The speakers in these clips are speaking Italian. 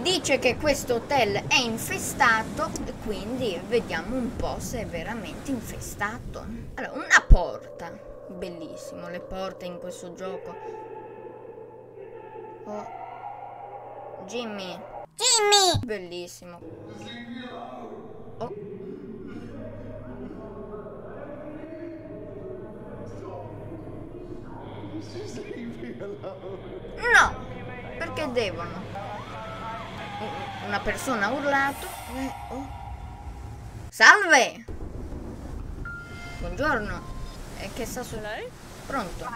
ci dice che questo hotel è infestato, quindi vediamo un po' se è veramente infestato. Allora, una porta, bellissimo le porte in questo gioco. Oh, Jimmy, bellissimo. Oh, no, perché devono? Una persona ha urlato. Oh. Salve! Buongiorno. E che sta sull'aereo? Pronto.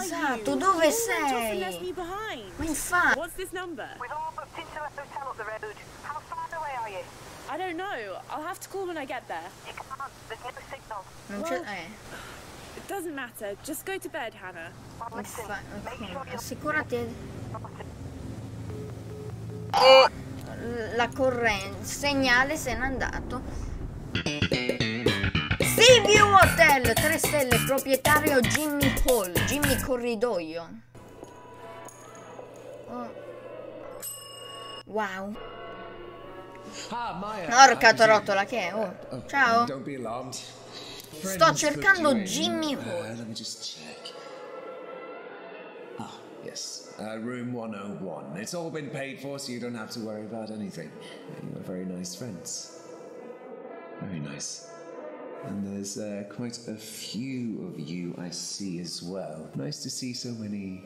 Esatto, dove sei? Ma infatti. Non c'è. It doesn't matter. Just go to bed, Hannah. Assicurati. La corrente, il segnale se n'è andato. Sibiu Hotel 3 stelle, proprietario Jimmy Hall, Jimmy Corridoio. Oh. Wow. Porca trottola che è. Oh. Ciao. Sto cercando Jimmy Hall. Let me just check. Ah, yes. Room 101. It's all been paid for, so you don't have to worry about anything. You are very nice friends. Very nice. And there's quite a few of you I see as well. Nice to see so many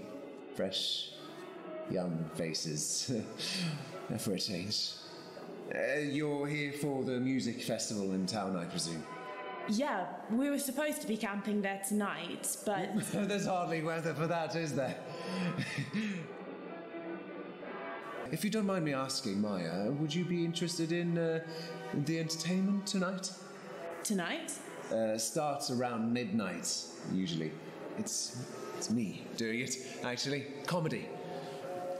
fresh, young faces. For a change. You're here for the music festival in town, I presume. Yeah, we were supposed to be camping there tonight, but... There's hardly weather for that, is there? If you don't mind me asking, Maya, would you be interested in the entertainment tonight? Tonight? Starts around midnight, usually. It's me doing it, actually. Comedy.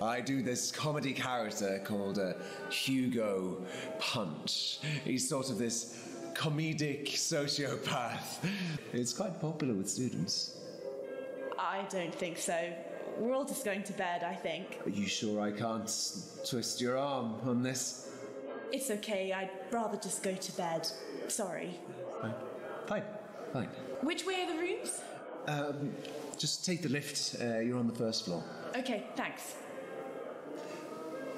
I do this comedy character called Hugo Punch. He's sort of this... comedic sociopath. It's quite popular with students. I don't think so. We're all just going to bed, I think. Are you sure I can't twist your arm on this? It's okay, I'd rather just go to bed. Sorry. Fine. Which way are the rooms? Just take the lift. You're on the first floor. Okay, thanks.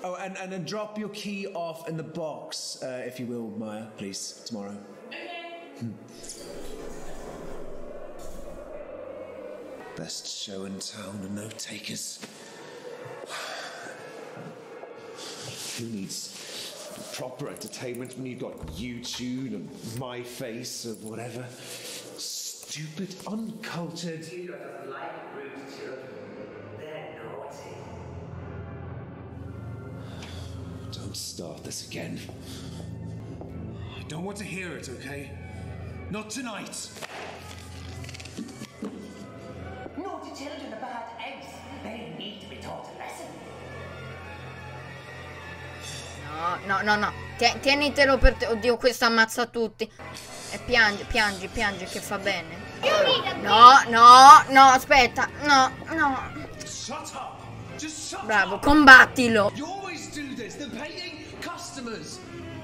Oh, and then drop your key off in the box, if you will, Maya, please, tomorrow. Okay. Best show in town and no takers. Who needs proper entertainment when you've got YouTube and my face or whatever? Stupid, uncultured... You don't like rude children. They're naughty. Don't start this again. I don't want to hear it, okay? Not tonight! Naughty children are bad eggs. They need to be taught a lesson. No. Tienitelo per te. Oddio, questo ammazza tutti. E piangi, che fa bene. No, aspetta. No. Shut up! Just shut up! Bravo, combattilo! Do this. They're paying customers.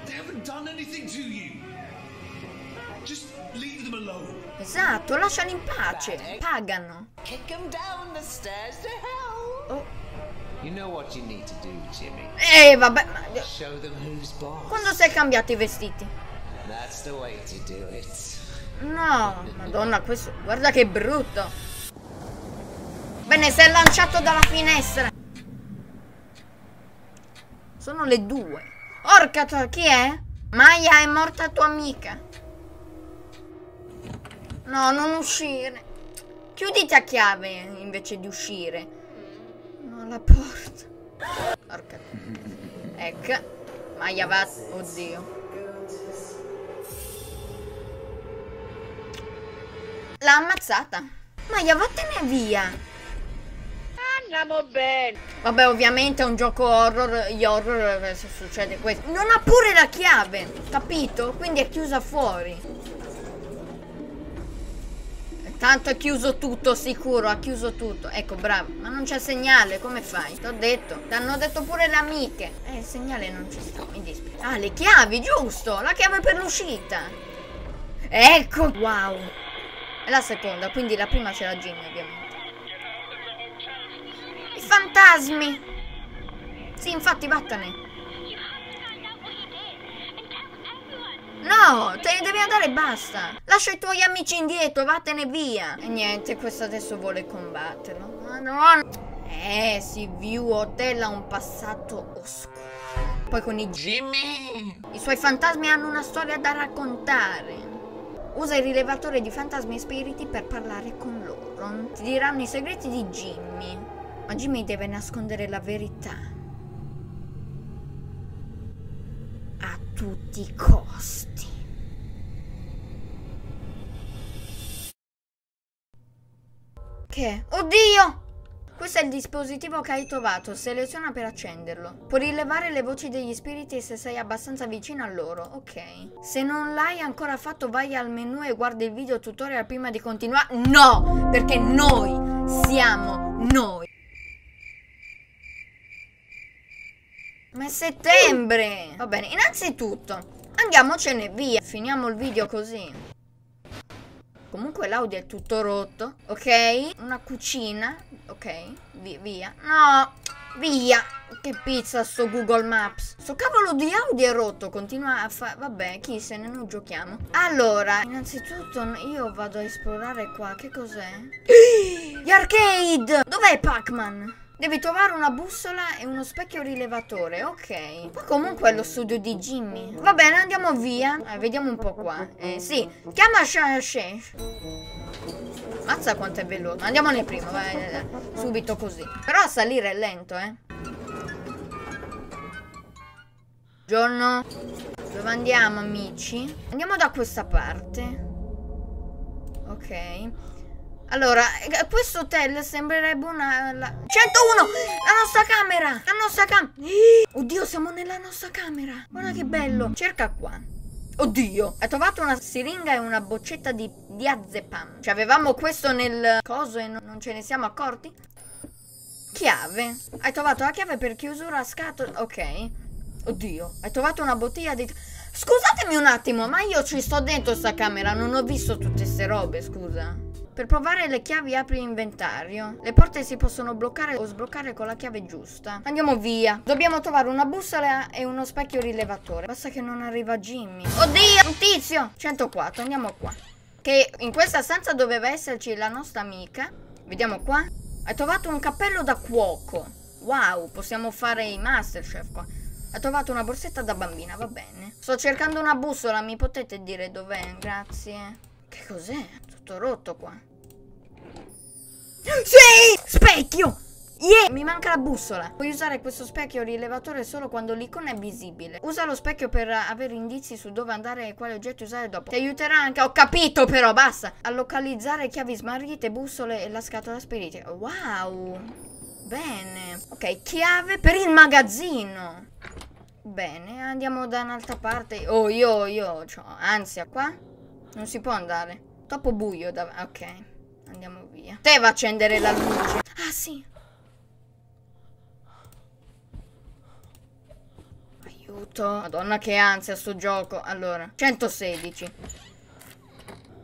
They haven't done anything to you. Just leave them alone. Esatto, lasciali in pace. Pagano. Kick them down the stairs to hell. Oh. You know what you need to do, Jimmy. Vabbè. Show them who's boss. Quando sei cambiato i vestiti? That's the way to do it. No, Madonna, questo guarda che brutto. Bene, si è lanciato dalla finestra. Sono le 2. Orca, chi è? Maya, è morta tua amica. No, non uscire. Chiuditi a chiave invece di uscire. No, la porta. Orca. Ecco. Maya va. Oddio. L'ha ammazzata. Maya, vattene via. Andiamo bene. Vabbè, ovviamente è un gioco horror. Gli horror succede questo. Non ha pure la chiave, capito? Quindi è chiusa fuori. E Tanto ha chiuso tutto, sicuro, ha chiuso tutto. Ecco, bravo. Ma non c'è segnale, come fai? T'ho detto. T'hanno detto pure le amiche. Il segnale non ci sta, mi dispiace. Ah, le chiavi, giusto. La chiave per l'uscita. Ecco. Wow. È la seconda, quindi la prima c'era Jimmy, ovviamente. I fantasmi. Sì, infatti, vattene. No, te ne devi andare e basta. Lascia i tuoi amici indietro, vattene via. E niente, questo adesso vuole combatterlo. Ma no. Sibiu Hotel ha un passato oscuro. Poi con i Jimmy. I suoi fantasmi hanno una storia da raccontare. Usa il rilevatore di fantasmi e spiriti per parlare con loro. Ti diranno i segreti di Jimmy. Ma Jimmy deve nascondere la verità. A tutti i costi. Che? Oddio! Questo è il dispositivo che hai trovato. Seleziona per accenderlo. Puoi rilevare le voci degli spiriti se sei abbastanza vicino a loro. Ok. Se non l'hai ancora fatto, vai al menu e guarda il video tutorial prima di continuare. No! Perché noi siamo noi. Ma è settembre! Va bene, innanzitutto andiamocene via. Finiamo il video così. Comunque l'audio è tutto rotto. Ok, una cucina. Ok, via. No, via. Che pizza sto Google Maps. Sto cavolo di audio è rotto. Continua a fare... Vabbè, chi se ne non giochiamo. Allora, innanzitutto io vado a esplorare qua. Che cos'è? Gli arcade! Dov'è Pac-Man? Devi trovare una bussola e uno specchio rilevatore, ok. Ma comunque è lo studio di Jimmy. Va bene, andiamo via. Vediamo un po' qua. Sì, chiama Shash. Mazza quanto è veloce. Andiamone prima, vai. Subito così. Però a salire è lento, Giorno. Dove andiamo, amici? Andiamo da questa parte. Ok. Allora, questo hotel sembrerebbe una... 101! La nostra camera! La nostra camera! Oddio, siamo nella nostra camera! Guarda che bello! Cerca qua. Oddio! Ho trovato una siringa e una boccetta di diazepam. Cioè, avevamo questo nel coso e non ce ne siamo accorti? Chiave. Hai trovato la chiave per chiusura a scatola. Ok. Oddio, hai trovato una bottiglia di... Scusatemi un attimo, ma io ci sto dentro sta camera. Non ho visto tutte ste robe, scusa. Per provare le chiavi apri inventario. Le porte si possono bloccare o sbloccare con la chiave giusta. Andiamo via. Dobbiamo trovare una bussola e uno specchio rilevatore. Basta che non arriva Jimmy. Oddio, un tizio. 104, andiamo qua. Che in questa stanza doveva esserci la nostra amica. Vediamo qua. Hai trovato un cappello da cuoco. Wow, possiamo fare i Masterchef qua. Hai trovato una borsetta da bambina, va bene. Sto cercando una bussola, mi potete dire dov'è? Grazie. Che cos'è? Tutto rotto qua. Sì! Specchio! Yeah! Mi manca la bussola. Puoi usare questo specchio rilevatore solo quando l'icona è visibile. Usa lo specchio per avere indizi su dove andare e quale oggetto usare dopo. Ti aiuterà anche... Ho capito però, basta! A localizzare chiavi smarrite, bussole e la scatola spiriti. Wow! Bene. Ok, chiave per il magazzino. Bene, andiamo da un'altra parte. Oh, io c'ho ansia qua. Non si può andare. Troppo buio davanti. Ok. Andiamo via. Deve accendere la luce. Ah sì. Aiuto. Madonna che ansia sto gioco. Allora 116.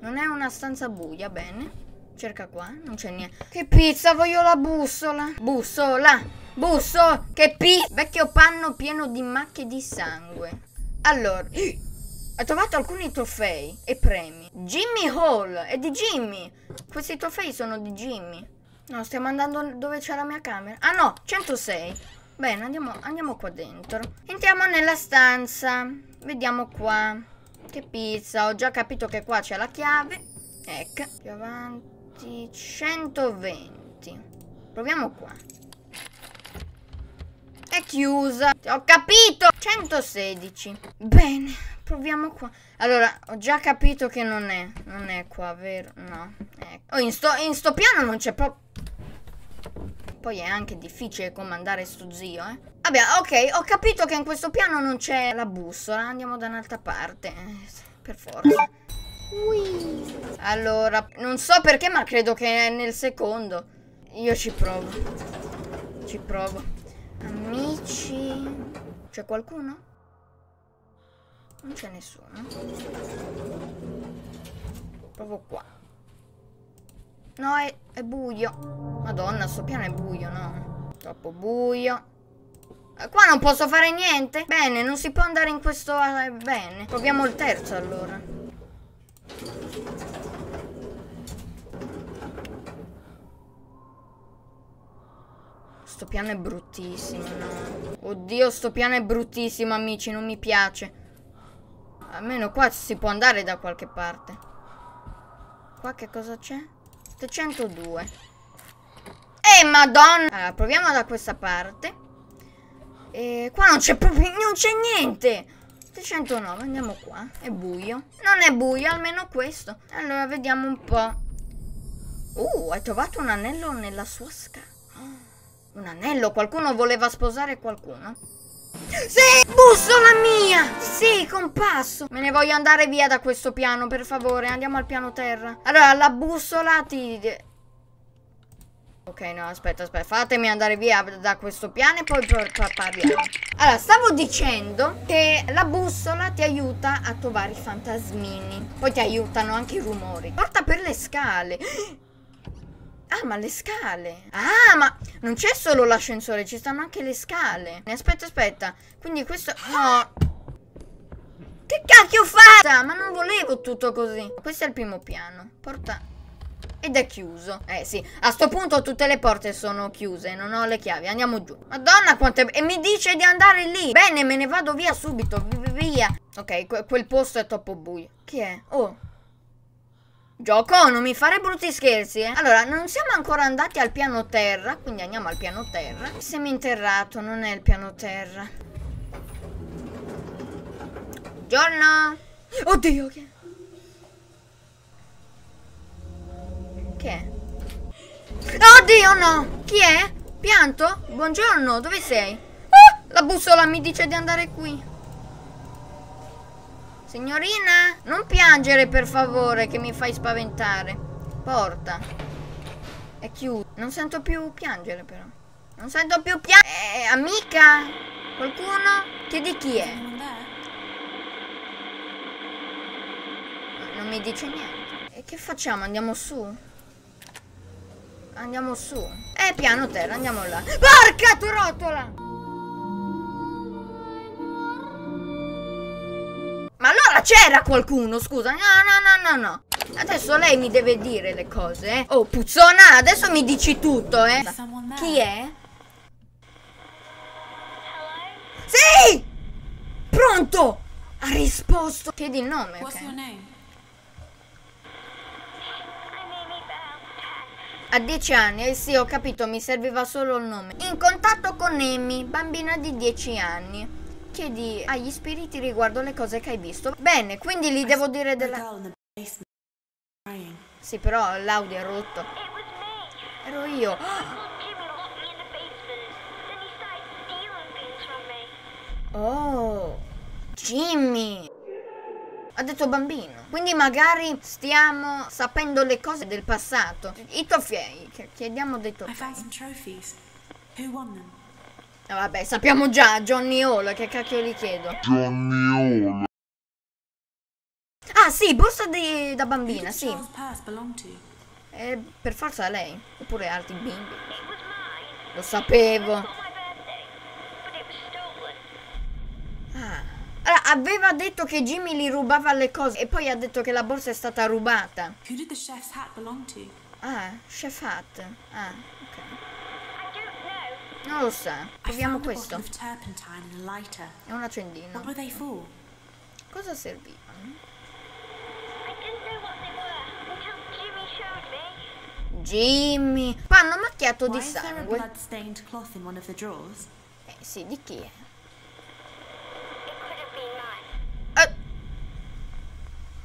Non è una stanza buia. Bene. Cerca qua. Non c'è niente. Che pizza, voglio la bussola. Bussola. Busso. Che pizza. Vecchio panno pieno di macchie di sangue. Allora. Ho trovato alcuni trofei e premi. Jimmy Hall è di Jimmy. Questi trofei sono di Jimmy. No, stiamo andando dove c'è la mia camera. Ah no, 106. Bene, andiamo qua dentro. Entriamo nella stanza. Vediamo qua. Che pizza. Ho già capito che qua c'è la chiave. Ecco. Più avanti. 120. Proviamo qua. È chiusa. Ho capito. 116. Bene. Proviamo qua. Allora, ho già capito che non è qua, vero? No. Ecco. Oh, in sto piano non c'è proprio... Poi è anche difficile comandare sto zio, Vabbè, ok, ho capito che in questo piano non c'è la bussola. Andiamo da un'altra parte. Per forza. Ui. Allora, non so perché, ma credo che è nel secondo. Io ci provo. Ci provo. Amici. C'è qualcuno? Non c'è nessuno. Provo qua. No, è buio. Madonna, sto piano è buio, no? Troppo buio. Qua non posso fare niente. Bene, non si può andare in questo... Bene. Proviamo il terzo, allora. Sto piano è bruttissimo, no? Oddio, sto piano è bruttissimo, amici. Non mi piace. Almeno qua si può andare da qualche parte. Qua che cosa c'è? 702. Madonna. Allora, proviamo da questa parte. E qua non c'è proprio... Non c'è niente. 709, andiamo qua. È buio. Non è buio, almeno questo. Allora, vediamo un po'. Hai trovato un anello nella sua scatola. Oh, un anello. Qualcuno voleva sposare qualcuno. Sì, bussola mia. Sì, compasso. Me ne voglio andare via da questo piano, per favore. Andiamo al piano terra. Allora, la bussola ti... Ok, no, aspetta, aspetta, fatemi andare via da questo piano e poi parliamo. Allora, stavo dicendo che la bussola ti aiuta a trovare i fantasmini. Poi ti aiutano anche i rumori. Porta per le scale. Ah, ma le scale. Ah, ma non c'è solo l'ascensore, ci stanno anche le scale. Aspetta, aspetta. Quindi questo... No. Che cacchio ho fatto? Ma non volevo tutto così. Questo è il primo piano. Porta... Ed è chiuso. Eh sì, a sto punto tutte le porte sono chiuse. Non ho le chiavi, andiamo giù. Madonna quante... E mi dice di andare lì. Bene, me ne vado via subito, via. Ok, quel posto è troppo buio. Chi è? Oh, gioco, non mi fare brutti scherzi, eh. Allora, non siamo ancora andati al piano terra, quindi andiamo al piano terra. Seminterrato, non è il piano terra. Buongiorno. Oddio, che... Chi è? Oddio, no! Chi è? Pianto? Buongiorno, dove sei? Ah, la bussola mi dice di andare qui. Signorina, non piangere per favore, che mi fai spaventare. Porta. È chiuso. Non sento più piangere però. Non sento più piangere. Amica? Qualcuno? Chiedi chi è. Non mi dice niente. E che facciamo? Andiamo su? Andiamo su. Piano terra, andiamo là. Porca trotola! Ma allora c'era qualcuno, scusa. No, no, no, no, no. Adesso lei mi deve dire le cose, eh. Oh, puzzona, adesso mi dici tutto, eh. Chi è? Sì! Pronto! Ha risposto. Chiedi il nome, ok. A 10 anni, eh sì, ho capito, mi serviva solo il nome. In contatto con Amy, bambina di 10 anni. Chiedi agli spiriti riguardo le cose che hai visto. Bene, quindi gli devo dire della... Sì, però l'audio è rotto. Ero io. Oh, Jimmy. Ha detto bambino. Quindi magari stiamo sapendo le cose del passato. I trofei. Chiediamo dei trofei. Vabbè, sappiamo già. Johnny Hall. Che cacchio gli chiedo? Johnny Hall. Ah sì, borsa da bambina, sì. Per forza lei. Oppure altri bimbi. Lo sapevo. Ah. Allora, aveva detto che Jimmy gli rubava le cose e poi ha detto che la borsa è stata rubata. Who did the chef's hat belong to? Ah, chef hat. Ah, ok. I don't know. Non lo sa. Proviamo questo. È un accendino. Cosa serviva? Jimmy. Panno macchiato di sangue. Sì, di chi è?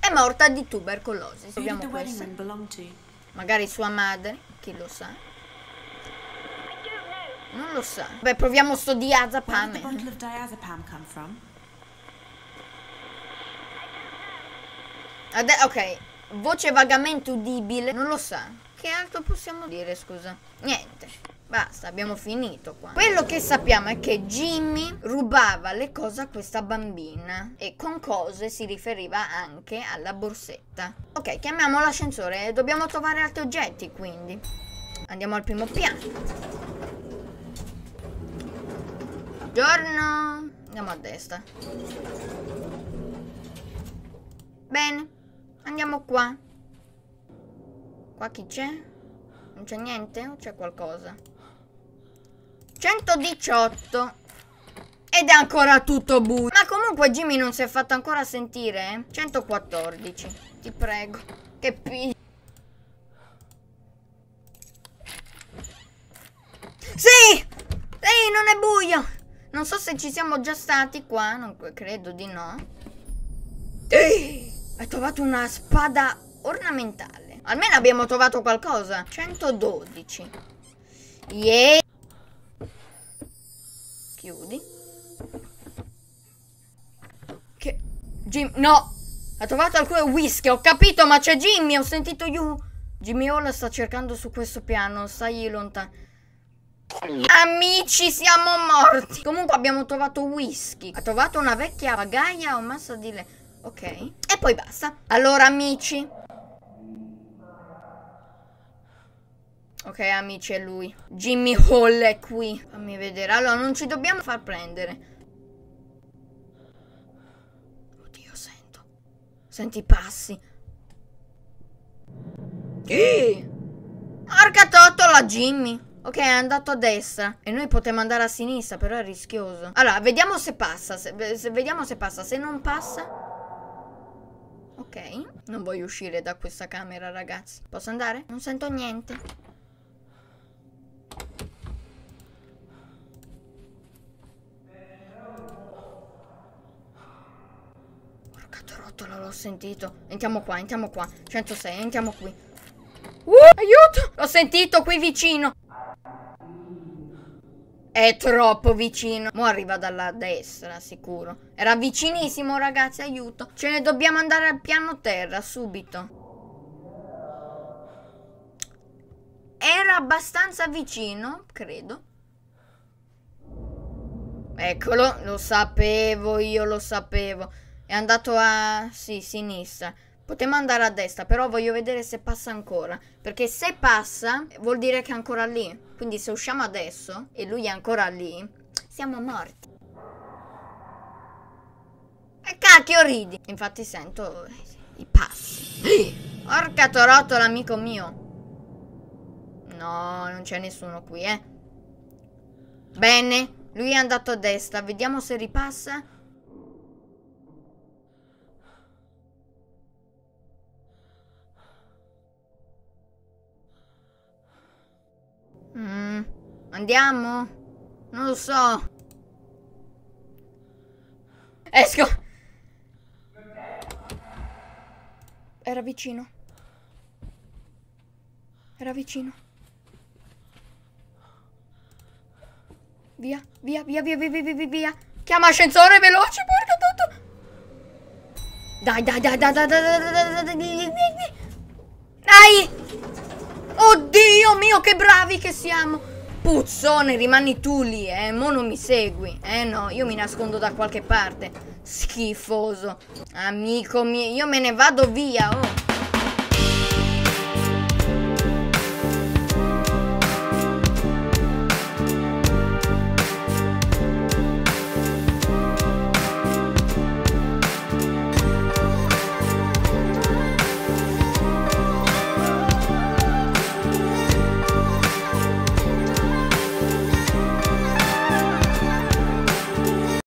Morta di tubercolosi. Proviamo questa. Magari sua madre, chi lo sa? Non lo sa. Beh, proviamo sto diazepam. Ok, voce vagamente udibile, non lo sa. Che altro possiamo dire, scusa? Niente, basta, abbiamo finito qua. Quello che sappiamo è che Jimmy rubava le cose a questa bambina e con cose si riferiva anche alla borsetta. Ok, chiamiamo l'ascensore, dobbiamo trovare altri oggetti, quindi andiamo al primo piano. Buongiorno, andiamo a destra. Bene, andiamo qua. Qua chi c'è? Non c'è niente? O c'è qualcosa? 118. Ed è ancora tutto buio. Ma comunque Jimmy non si è fatto ancora sentire, eh? 114. Ti prego. Che p... Sì! Sì, non è buio! Non so se ci siamo già stati qua, non credo di no. Ho trovato una spada ornamentale. Almeno abbiamo trovato qualcosa. 112. Yeah. Chiudi. Che... Jim... No! Ha trovato alcune whisky, ho capito, ma c'è Jimmy, ho sentito you. Jimmy Hall sta cercando su questo piano, stai lontano. Amici, siamo morti. Comunque abbiamo trovato whisky. Ha trovato una vecchia pagaia o massa di le... Ok. E poi basta. Allora, amici. Ok, amici, è lui. Jimmy Hall è qui. Fammi vedere. Allora, non ci dobbiamo far prendere. Oddio, sento. Senti i passi. Porca tottola, Jimmy. Ok, è andato a destra e noi potremmo andare a sinistra, però è rischioso. Allora, vediamo se passa, vediamo se passa, se non passa. Ok, non voglio uscire da questa camera, ragazzi. Posso andare? Non sento niente. Porca trottola, l'ho sentito. Entriamo qua, 106, entriamo qui. Aiuto! L'ho sentito qui vicino. È troppo vicino. Mo' arriva dalla destra, sicuro. Era vicinissimo, ragazzi, aiuto. Ce ne dobbiamo andare al piano terra, subito. Era abbastanza vicino, credo. Eccolo, lo sapevo, io lo sapevo. È andato a... sì, sinistra. Potremmo andare a destra, però voglio vedere se passa ancora. Perché se passa, vuol dire che è ancora lì. Quindi se usciamo adesso e lui è ancora lì, siamo morti. E cacchio ridi. Infatti sento i passi. Porca torottola, amico mio. No, non c'è nessuno qui, eh. Bene, lui è andato a destra. Vediamo se ripassa. Andiamo? Non lo so. Esco. Era vicino. Era vicino. Via, via, via, via, via, via, via. Chiama ascensore veloce, porca tutto. Dai, dai, dai, dai, dai, dai, dai, dai. Dai! Oddio mio, che bravi che siamo. Puzzone, rimani tu lì, eh. Mo non mi segui. Eh no, io mi nascondo da qualche parte. Schifoso. Amico mio, io me ne vado via, oh.